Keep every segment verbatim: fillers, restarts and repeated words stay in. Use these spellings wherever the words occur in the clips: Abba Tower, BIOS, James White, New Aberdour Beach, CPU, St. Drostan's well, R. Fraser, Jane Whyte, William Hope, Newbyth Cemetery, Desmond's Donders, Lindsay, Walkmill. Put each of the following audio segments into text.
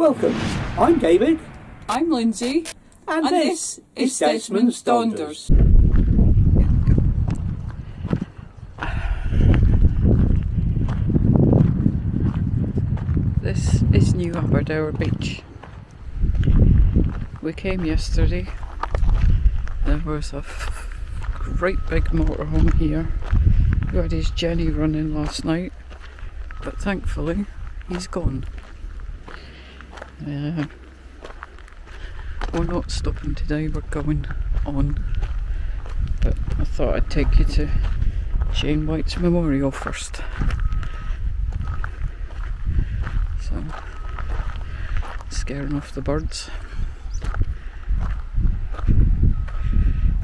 Welcome. I'm David. I'm Lindsay. And, and this, this is Desmond's Donders. This is New Aberdour Beach. We came yesterday. There was a great big motorhome here. Who had his Jenny running last night, but thankfully he's gone. Uh, we're not stopping today, we're going on. But I thought I'd take you to Jane White's memorial first. So, scaring off the birds.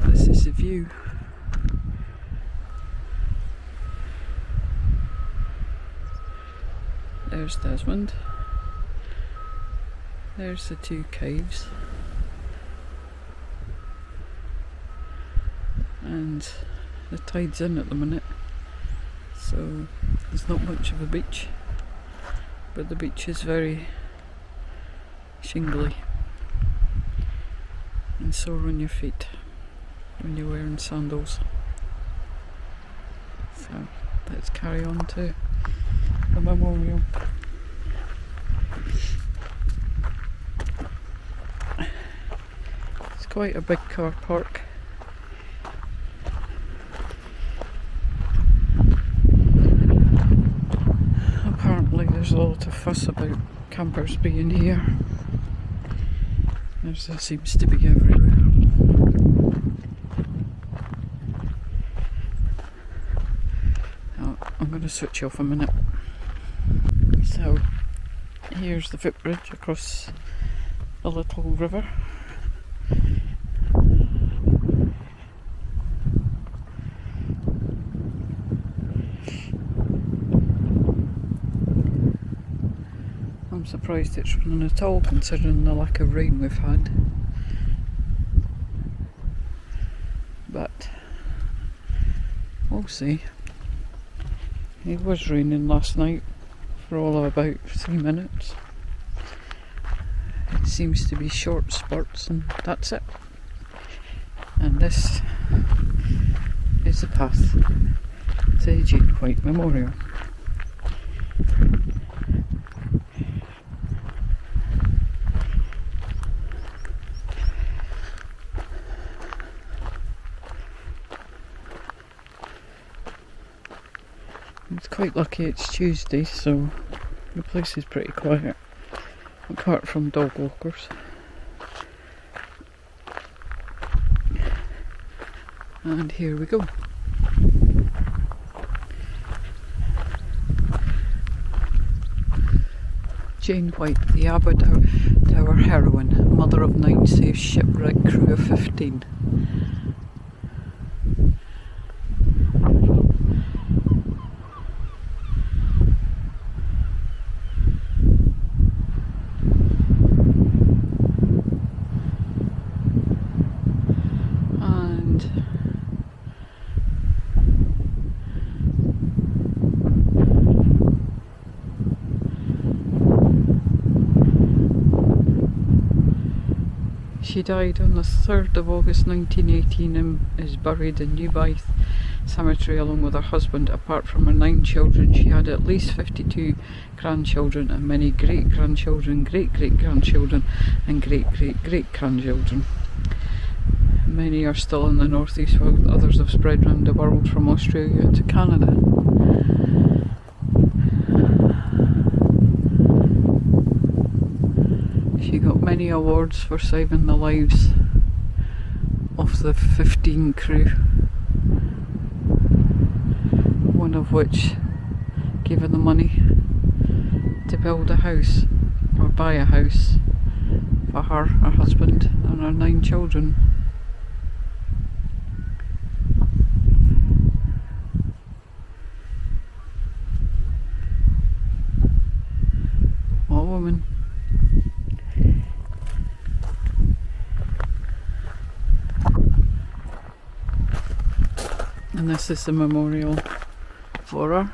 This is the view. There's Desmond. There's the two caves. And the tide's in at the minute, so there's not much of a beach, but the beach is very shingly and sore on your feet when you're wearing sandals. So let's carry on to the memorial. It's quite a big car park. Apparently there's a lot of fuss about campers being here. There's, there seems to be everywhere. Oh, I'm going to switch off a minute. So here's the footbridge across a little river. I'm surprised it's running at all considering the lack of rain we've had. But we'll see. It was raining last night for all of about three minutes. It seems to be short spurts and that's it. And this is the path to the Jane Whyte Memorial. It's quite lucky it's Tuesday, so the place is pretty quiet, apart from dog walkers. And here we go. Jane White, the Abba Tower heroine, mother of nine, saves shipwrecked crew of fifteen. She died on the third of August nineteen eighteen and is buried in Newbyth Cemetery along with her husband. Apart from her nine children, she had at least fifty-two grandchildren and many great-grandchildren, great-great-grandchildren and great-great-great-grandchildren. Many are still in the northeast while others have spread round the world from Australia to Canada. She got many awards for saving the lives of the fifteen crew, one of which gave her the money to build a house, or buy a house, for her, her husband and her nine children. What a woman. And this is the memorial for her.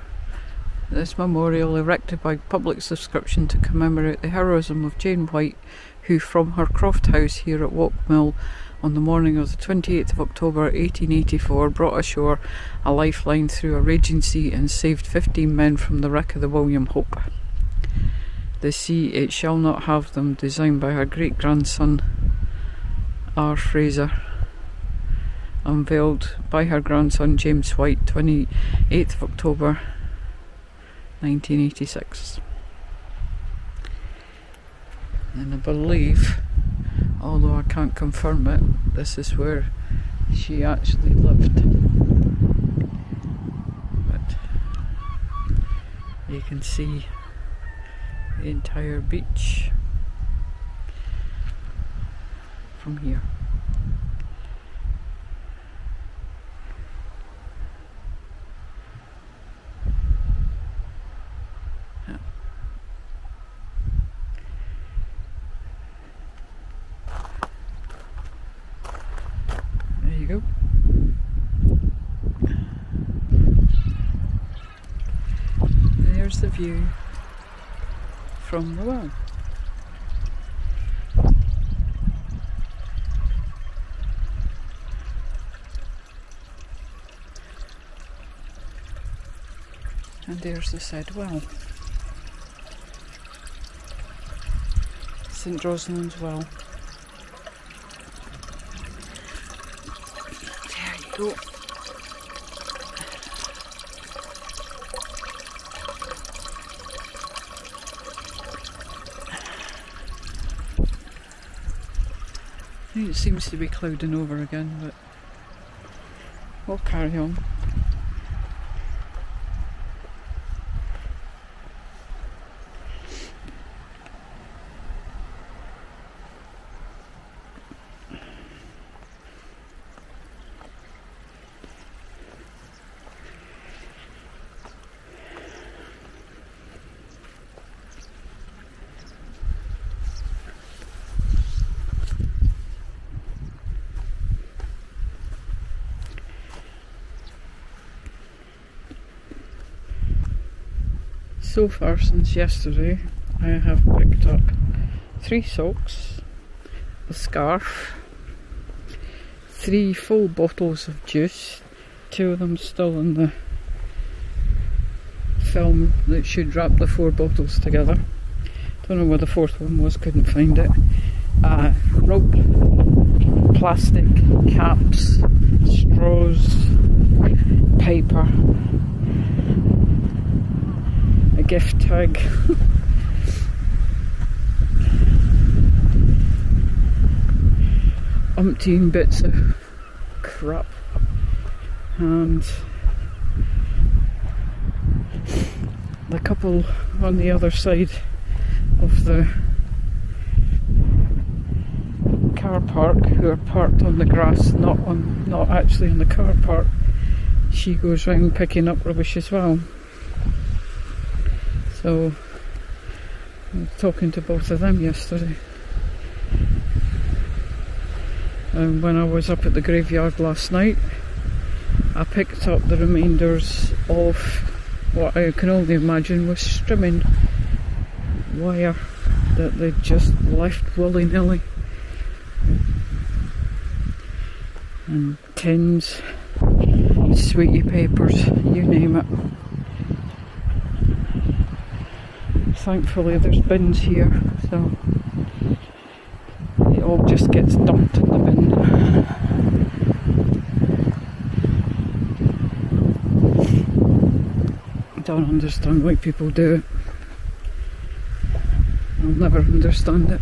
This memorial, erected by public subscription to commemorate the heroism of Jane White, who from her croft house here at Walkmill on the morning of the twenty-eighth of October eighteen eighty-four brought ashore a lifeline through a raging sea and saved fifteen men from the wreck of the William Hope. The sea it shall not have them, designed by her great-grandson R. Fraser, unveiled by her grandson James White, twenty-eighth of October nineteen eighty-six. And I believe, although I can't confirm it, this is where she actually lived. But you can see the entire beach from here. There's the view from the well. And there's the said well. Saint Drostan's well. There you go. It seems to be clouding over again, but we'll carry on. So far since yesterday I have picked up three socks, a scarf, three full bottles of juice, two of them still in the film that should wrap the four bottles together. Don't know where the fourth one was, couldn't find it. Uh, rope, plastic, caps, straws, paper, gift tag. Umpteen bits of crap and the couple on the other side of the car park who are parked on the grass, not on, not actually in the car park. She goes round picking up rubbish as well. So, I was talking to both of them yesterday. And when I was up at the graveyard last night, I picked up the remainders of what I can only imagine was strimming wire that they just left willy-nilly. And tins, sweetie papers, you name it. Thankfully there's bins here, so it all just gets dumped in the bin. I don't understand why people do it. I'll never understand it.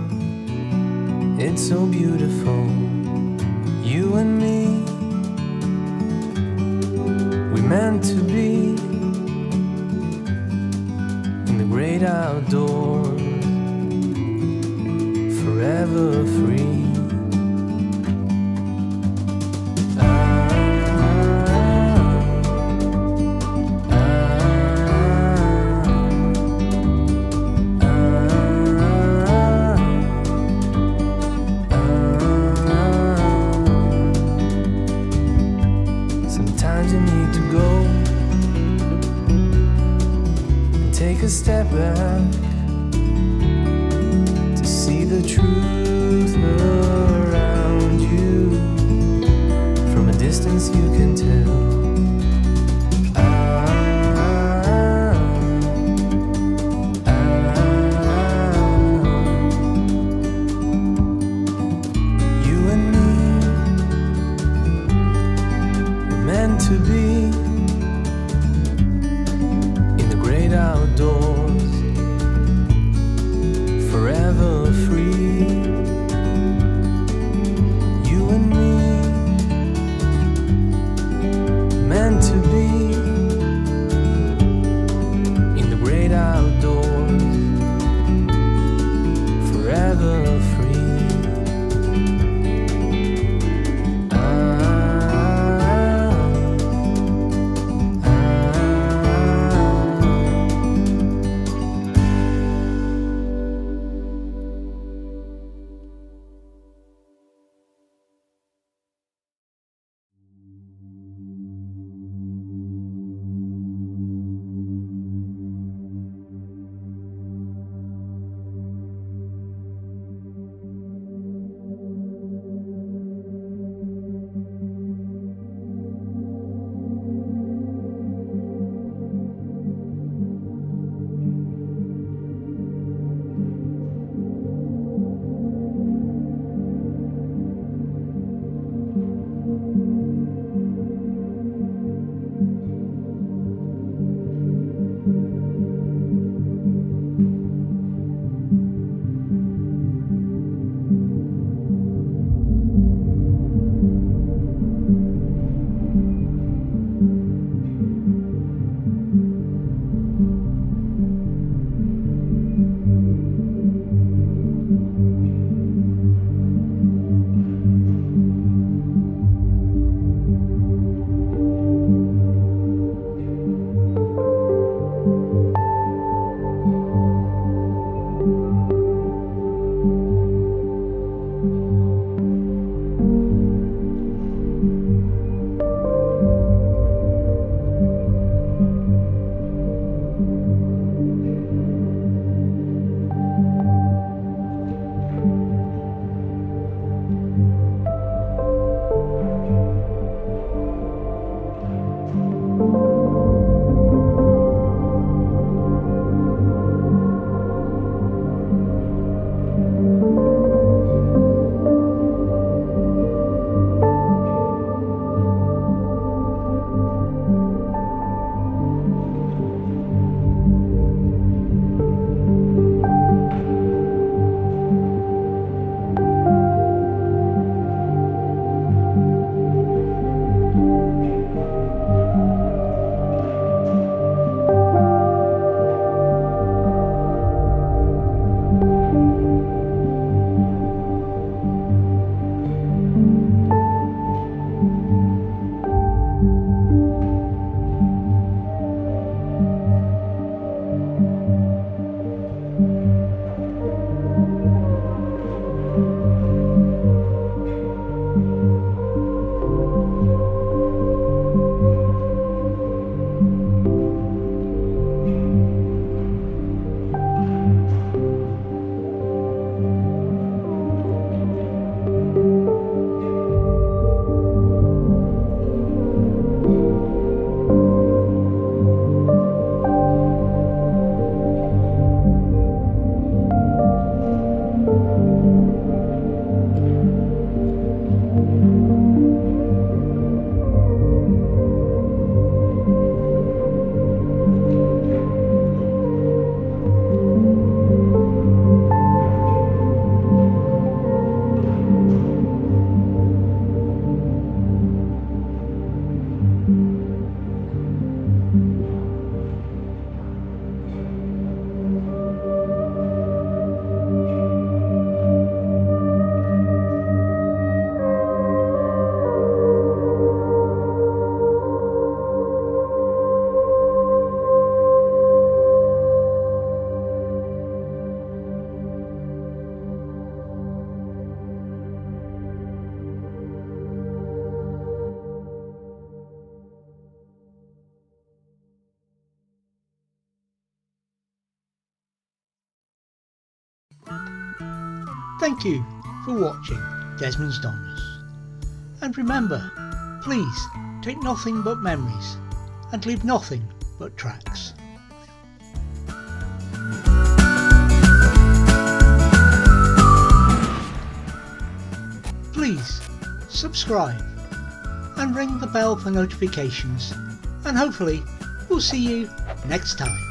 it's so beautiful, you and me. We're meant to be in the great outdoors, forever free. Step back to see the truth around you. From a distance you can tell. Thank you for watching Desmond's Donders, and remember, please take nothing but memories and leave nothing but tracks. Please subscribe and ring the bell for notifications, and hopefully we'll see you next time.